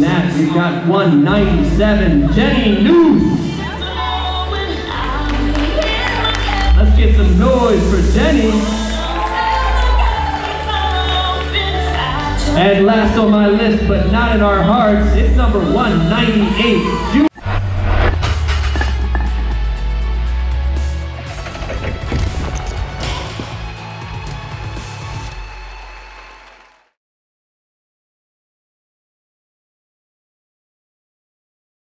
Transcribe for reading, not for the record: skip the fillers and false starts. doing that, we've got 197, Jennifer Nusz. Let's get some noise for Jenny. And last on my list, but not in our hearts, it's number 198.